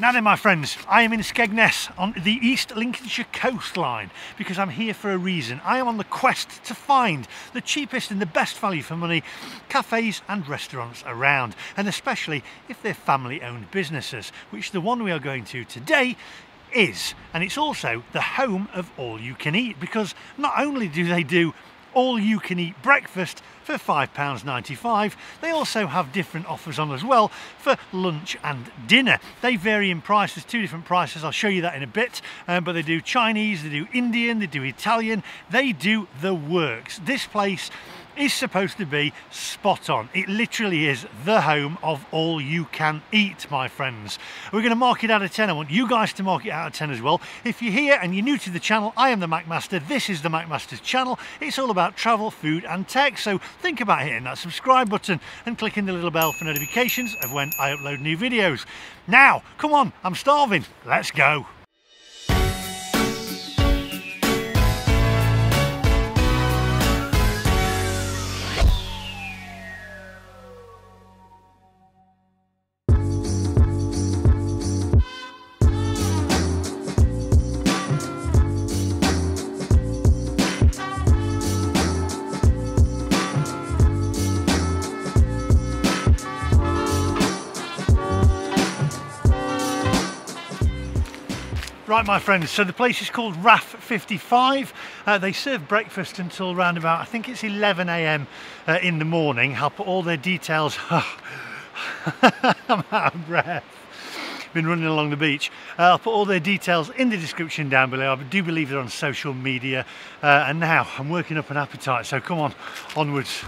Now then, my friends, I am in Skegness on the East Lincolnshire coastline because I'm here for a reason. I am on the quest to find the cheapest and the best value for money cafes and restaurants around, and especially if they're family-owned businesses, which the one we are going to today is. And it's also the home of All You Can Eat, because not only do they do all you can eat breakfast for £5.95. They also have different offers on as well for lunch and dinner. They vary in price, there's two different prices, I'll show you that in a bit, but they do Chinese, they do Indian, they do Italian, they do the works. This place is supposed to be spot on. It literally is the home of all you can eat, my friends. We're going to mark it out of 10. I want you guys to mark it out of 10 as well. If you're here and you're new to the channel, I am the MacMaster. This is the MacMaster's channel. It's all about travel, food and tech. So think about hitting that subscribe button and clicking the little bell for notifications of when I upload new videos. Now, come on, I'm starving. Let's go. Right, my friends, so the place is called Raff 55. They serve breakfast until round about, I think it's 11 a.m. In the morning. I'll put all their details. I'm out of breath. Been running along the beach. I'll put all their details in the description down below. I do believe they're on social media. And now I'm working up an appetite, so come on, onwards.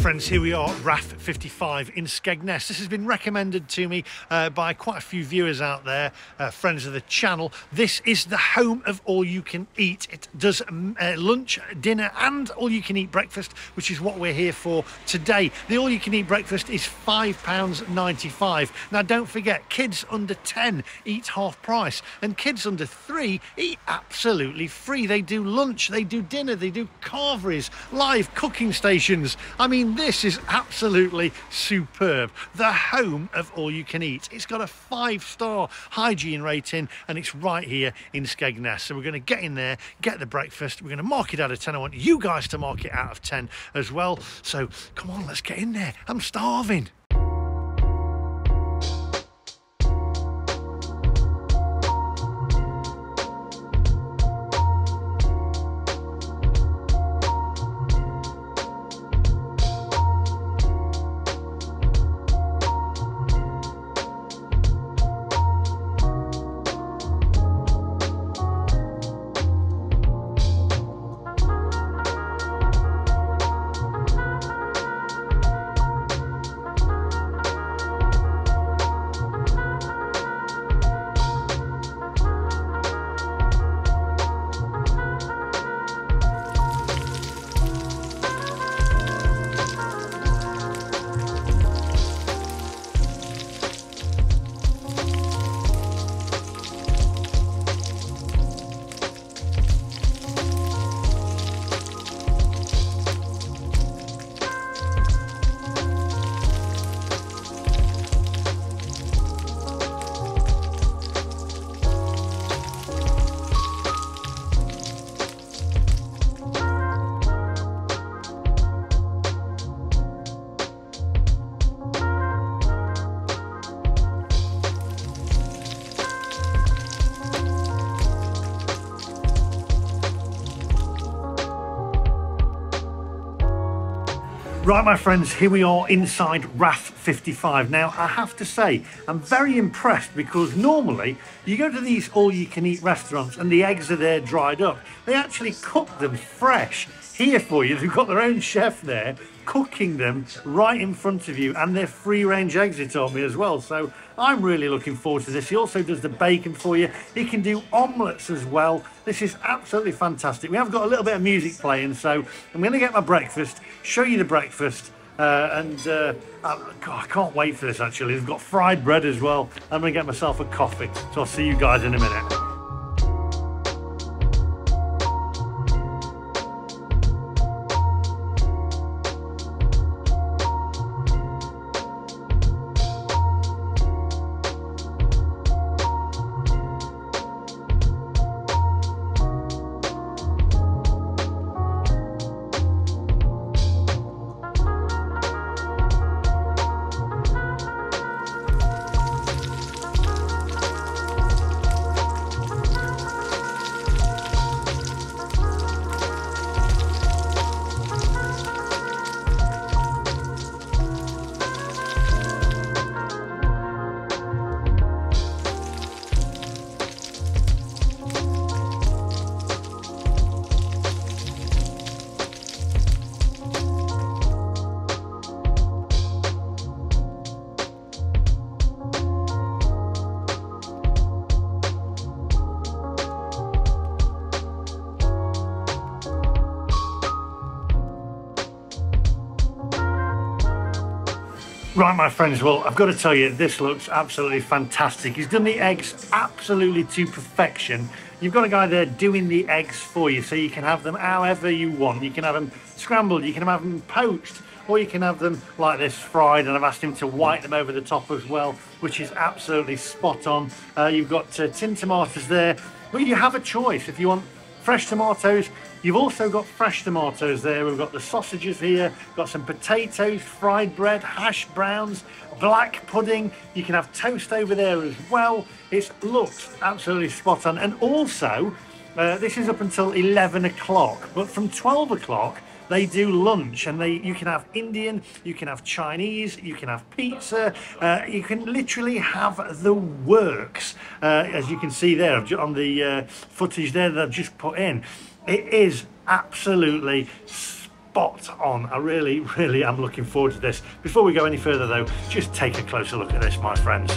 Friends, here we are, Raff 55 in Skegness. This has been recommended to me by quite a few viewers out there, friends of the channel. This is the home of all you can eat. It does lunch, dinner and all you can eat breakfast, which is what we're here for today. The all you can eat breakfast is £5.95. Now don't forget, kids under 10 eat half price and kids under 3 eat absolutely free. They do lunch, they do dinner, they do carveries, live cooking stations. I mean, this is absolutely superb. The home of all you can eat. It's got a 5-star hygiene rating and it's right here in Skegness. So we're going to get in there, get the breakfast. We're going to mark it out of 10. I want you guys to mark it out of 10 as well. So come on, let's get in there. I'm starving. Right, my friends, here we are inside Raff 55. Now, I have to say, I'm very impressed because normally you go to these all-you-can-eat restaurants and the eggs are there dried up. They actually cook them fresh here for you. They've got their own chef there cooking them right in front of you, and they're free-range eggs, he told me, as well. So I'm really looking forward to this. He also does the bacon for you. He can do omelettes as well. This is absolutely fantastic. We have got a little bit of music playing, so I'm going to get my breakfast, show you the breakfast, God, I can't wait for this, actually. We've got fried bread as well. I'm going to get myself a coffee, so I'll see you guys in a minute. Right, my friends, well, I've got to tell you, this looks absolutely fantastic. He's done the eggs absolutely to perfection. You've got a guy there doing the eggs for you, so you can have them however you want. You can have them scrambled, you can have them poached, or you can have them like this fried, and I've asked him to white them over the top as well, which is absolutely spot on. You've got tin tomatoes there, but you have a choice if you want fresh tomatoes. You've also got fresh tomatoes there. We've got the sausages here, got some potatoes, fried bread, hash browns, black pudding. You can have toast over there as well. It looks absolutely spot on. And also, this is up until 11 o'clock, but from 12 o'clock, they do lunch, and you can have Indian, you can have Chinese, you can have pizza, you can literally have the works, as you can see there on the footage there that I've just put in. It is absolutely spot on. I really, really am looking forward to this. Before we go any further though, just take a closer look at this, my friends.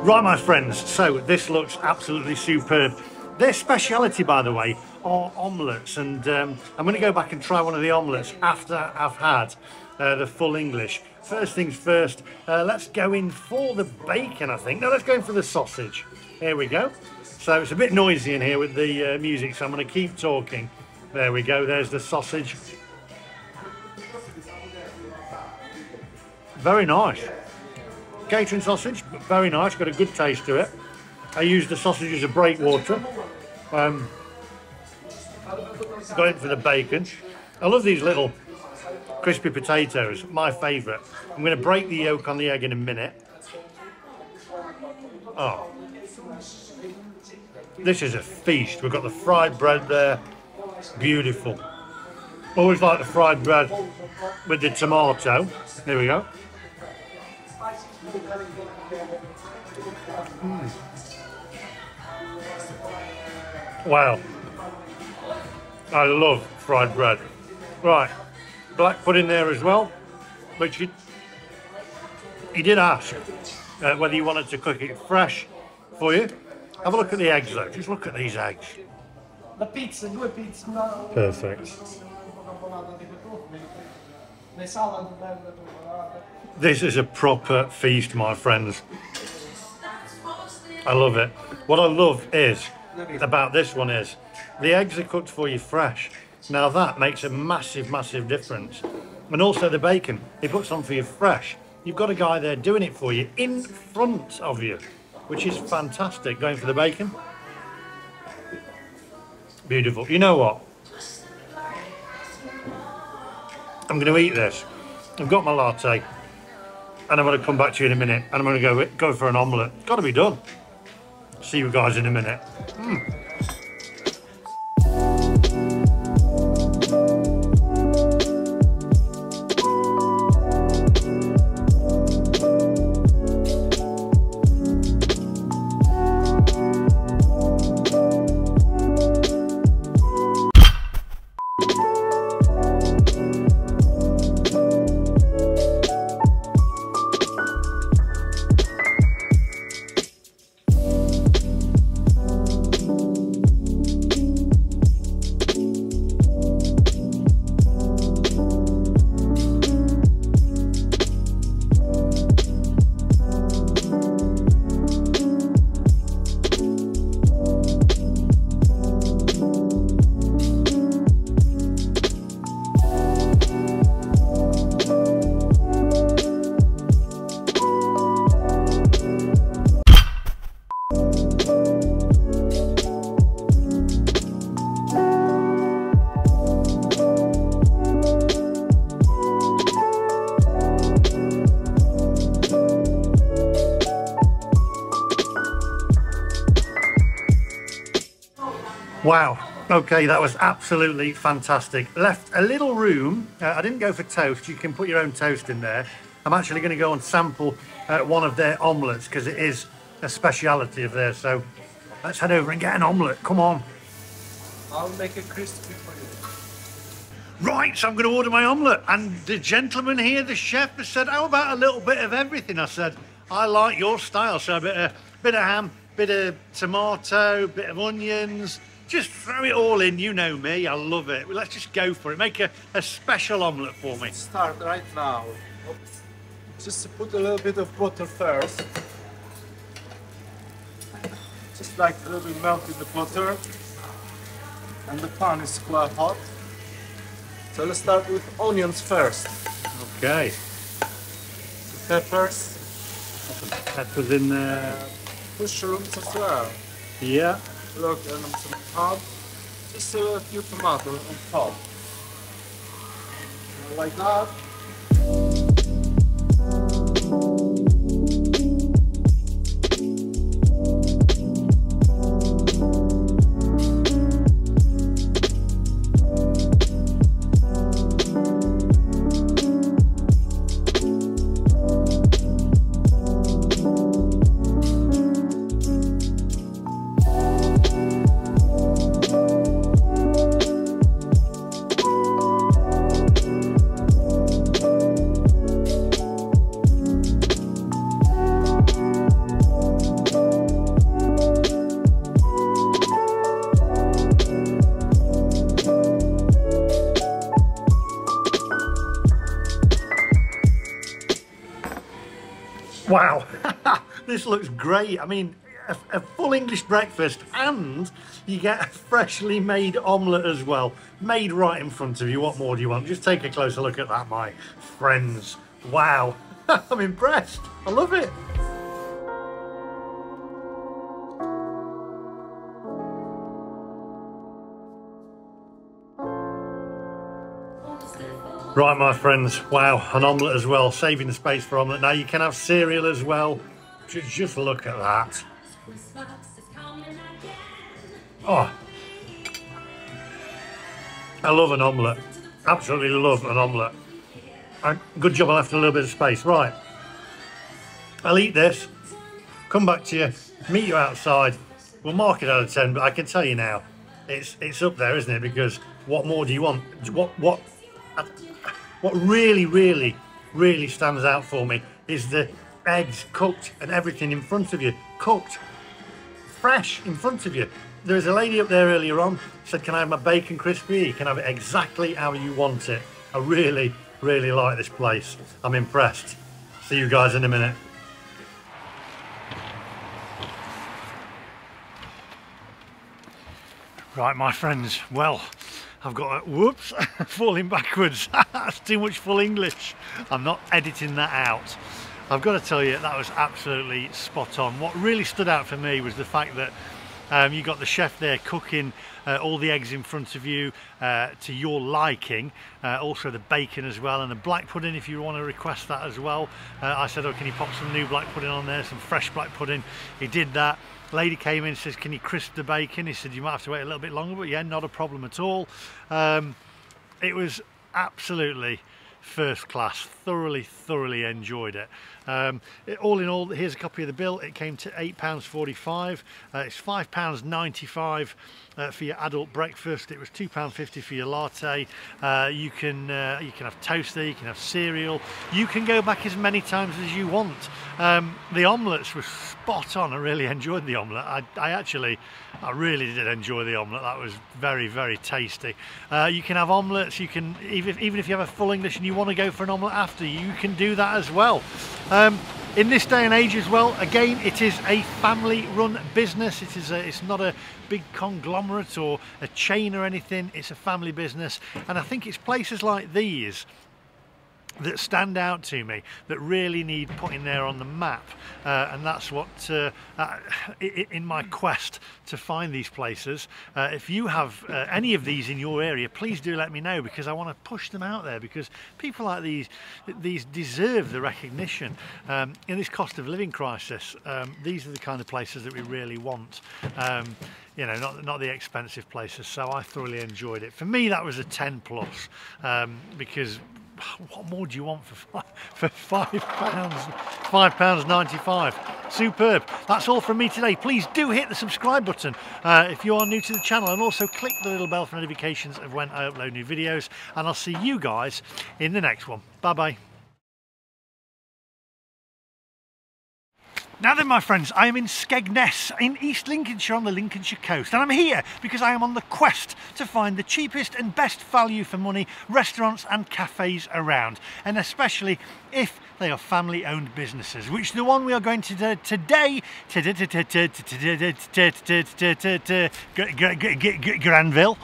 Right, my friends, so this looks absolutely superb. Their speciality, by the way, are omelettes, and I'm going to go back and try one of the omelettes after I've had the full English. First things first, let's go in for the bacon, I think. No, let's go in for the sausage. Here we go. So it's a bit noisy in here with the music, so I'm going to keep talking. There we go, there's the sausage. Very nice. Catering sausage, very nice, got a good taste to it. I used the sausage as a breakwater. Got it for the bacon. I love these little crispy potatoes, my favourite. I'm going to break the yolk on the egg in a minute. Oh, this is a feast. We've got the fried bread there, beautiful. Always like the fried bread with the tomato. There we go. Mm. Wow, I love fried bread. Right, black pudding there as well, which he did ask whether you wanted to cook it fresh for you. Have a look at the eggs though, just look at these eggs. The pizza, due pizza. Perfect. This is a proper feast, my friends. I love it. What I love is about this one is the eggs are cooked for you fresh. Now that makes a massive, massive difference. And also the bacon, he puts on for you fresh. You've got a guy there doing it for you in front of you, which is fantastic. Going for the bacon. Beautiful. You know what? I'm going to eat this. I've got my latte. And I'm going to come back to you in a minute. And I'm going to go for an omelette. It's got to be done. See you guys in a minute. Wow, okay, that was absolutely fantastic. Left a little room. I didn't go for toast. You can put your own toast in there. I'm actually going to go and sample one of their omelettes because it is a speciality of theirs. So let's head over and get an omelette. Come on. I'll make it crispy for you. Right, so I'm going to order my omelette. And the gentleman here, the chef, has said, how about a little bit of everything? I said, I like your style. So a bit of ham, bit of tomato, bit of onions. Just throw it all in, you know me, I love it. Let's just go for it. Make a special omelette for me. Start right now. Just put a little bit of butter first. Just like a little bit melt in the butter. And the pan is quite hot. So let's start with onions first. Okay. The peppers. Peppers in there. Mushrooms as well. Yeah. Look, and some top, just a few tomatoes on top, like that. Wow, this looks great. I mean, a full English breakfast, and you get a freshly made omelette as well, made right in front of you. What more do you want? Just take a closer look at that, my friends. Wow, I'm impressed. I love it. Right, my friends, wow, an omelette as well, saving the space for omelette. Now you can have cereal as well. Just look at that. Oh, I love an omelette. Absolutely love an omelette. Good job I left a little bit of space. Right, I'll eat this, come back to you, meet you outside. We'll mark it out of 10, but I can tell you now, it's up there, isn't it? Because what more do you want? What really, really, really stands out for me is the eggs cooked and everything in front of you, cooked, fresh in front of you. There was a lady up there earlier on said, can I have my bacon crispy? You can have it exactly how you want it. I really, really like this place. I'm impressed. See you guys in a minute. Right, my friends, well, I've got whoops, falling backwards. That's too much full English. I'm not editing that out. I've got to tell you, that was absolutely spot on. What really stood out for me was the fact that you got the chef there cooking all the eggs in front of you to your liking, also the bacon as well, and the black pudding if you want to request that as well. I said, oh, can you pop some new black pudding on there, some fresh black pudding? He did that. Lady came in and says, can you crisp the bacon? He said, you might have to wait a little bit longer, but yeah, not a problem at all. It was absolutely first class. Thoroughly enjoyed it. All in all, here's a copy of the bill. It came to £8.45. It's £5.95 for your adult breakfast. It was £2.50 for your latte. You can have toast there, you can have cereal, you can go back as many times as you want. The omelettes were spot on. I really enjoyed the omelette. I really did enjoy the omelette. That was very tasty. You can have omelettes, you can, even if you have a full English and you want to go for an omelette after, you can do that as well. In this day and age as well, again, it is a family run business. It is it's not a big conglomerate or a chain or anything. It's a family business, and I think it's places like these that stand out to me, that really need putting there on the map, and that's what in my quest to find these places. If you have any of these in your area, please do let me know, because I want to push them out there, because people like these deserve the recognition. In this cost of living crisis, these are the kind of places that we really want. You know, not the expensive places. So I thoroughly enjoyed it. For me, that was a 10+, because what more do you want for £5? £5.95. Superb. That's all from me today. Please do hit the subscribe button if you are new to the channel, and also click the little bell for notifications of when I upload new videos, and I'll see you guys in the next one. Bye bye. Now then, my friends, I am in Skegness in East Lincolnshire on the Lincolnshire coast, and I'm here because I am on the quest to find the cheapest and best value for money restaurants and cafes around, and especially if they are family owned businesses, which the one we are going to do today, Granville.